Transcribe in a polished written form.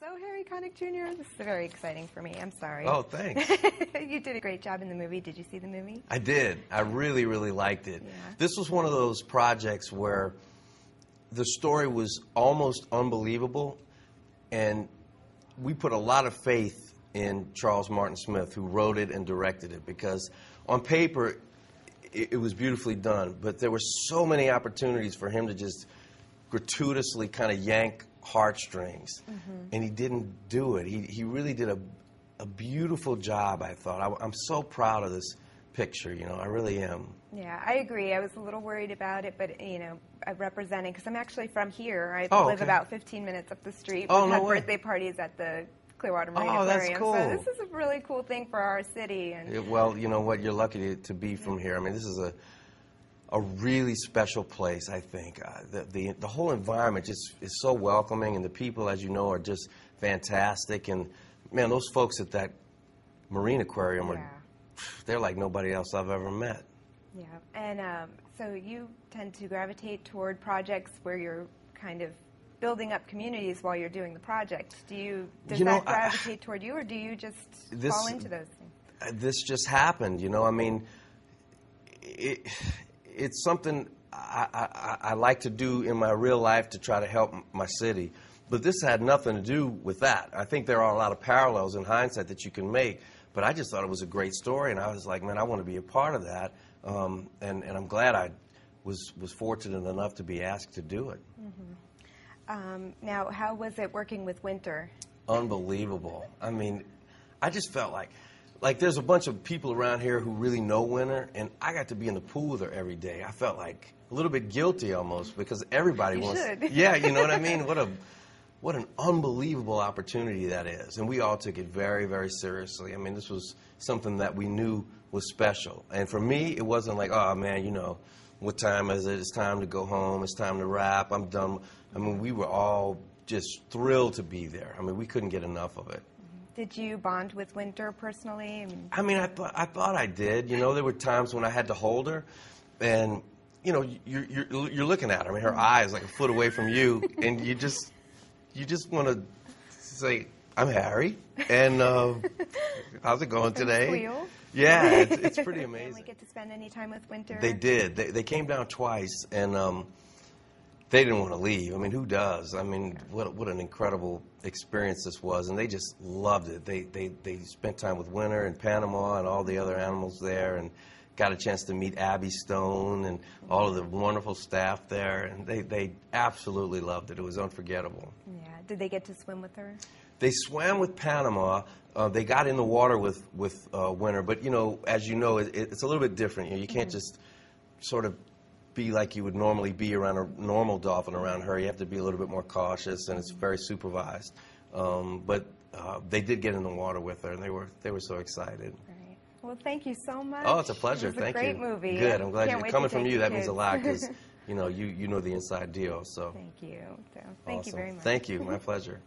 So Harry Connick Jr., this is very exciting for me. I'm sorry. Oh, thanks. You did a great job in the movie. Did you see the movie? I did. I really, really liked it. Yeah. This was one of those projects where the story was almost unbelievable, and we put a lot of faith in Charles Martin Smith, who wrote it and directed it, because on paper it was beautifully done, but there were so many opportunities for him to just gratuitously kind of yank heartstrings, and he didn't do it. He really did a beautiful job, I thought. I'm so proud of this picture, you know, I really am. Yeah, I agree. I was a little worried about it, but, you know, representing, because I'm actually from here. I live about 15 minutes up the street. Oh, we had birthday parties at the Clearwater Marine Aquarium. That's cool. So this is a really cool thing for our city. And well, you know what? You're lucky to be from here. I mean, this is a really special place, I think. The whole environment just is so welcoming, and the people, as you know, are just fantastic. And man, those folks at that marine aquarium are—they're like nobody else I've ever met. Yeah, and so you tend to gravitate toward projects where you're kind of building up communities while you're doing the project. Does that gravitate toward you, or do you just fall into those things? This just happened, you know. I mean, it's something I like to do in my real life to try to help my city, but this had nothing to do with that. I think there are a lot of parallels in hindsight that you can make, but I just thought it was a great story, and I was like, man, I want to be a part of that, and I'm glad I was fortunate enough to be asked to do it. Now, how was it working with Winter? Unbelievable. I mean, I just felt like there's a bunch of people around here who really know Winter, and I got to be in the pool with her every day. I felt like a little bit guilty almost, because everybody wants. Yeah, you know what I mean? What an unbelievable opportunity that is. And we all took it very, very seriously. I mean, this was something that we knew was special. And for me, it wasn't like, oh man, you know, what time is it? It's time to go home. It's time to wrap. I'm done. I mean, we were all just thrilled to be there. I mean, we couldn't get enough of it. Did you bond with Winter personally? I thought I did. You know, there were times when I had to hold her, and you know, you're looking at her. I mean, her eye is like a foot away from you, and you just want to say, "I'm Harry," and how's it going today? Yeah, it's pretty amazing. Did we get to spend any time with Winter? They did. They came down twice, and they didn't want to leave. I mean, who does? I mean, what an incredible experience this was, and they just loved it. They spent time with Winter in Panama and all the other animals there, and got a chance to meet Abby Stone and all of the wonderful staff there, and they absolutely loved it. It was unforgettable. Yeah. Did they get to swim with her? They swam with Panama. They got in the water with Winter, but you know, as you know, it's a little bit different. You know, you can't just sort of be like you would normally be around a normal dolphin around her. You have to be a little bit more cautious, and it's very supervised. But they did get in the water with her, and they were so excited. Right. Well, thank you so much. Oh, it's a pleasure. Thank you. It was a great movie. Good. I'm glad you're coming from you. That means a lot, because you know the inside deal. So thank you. So, thank you very much. Thank you. My pleasure.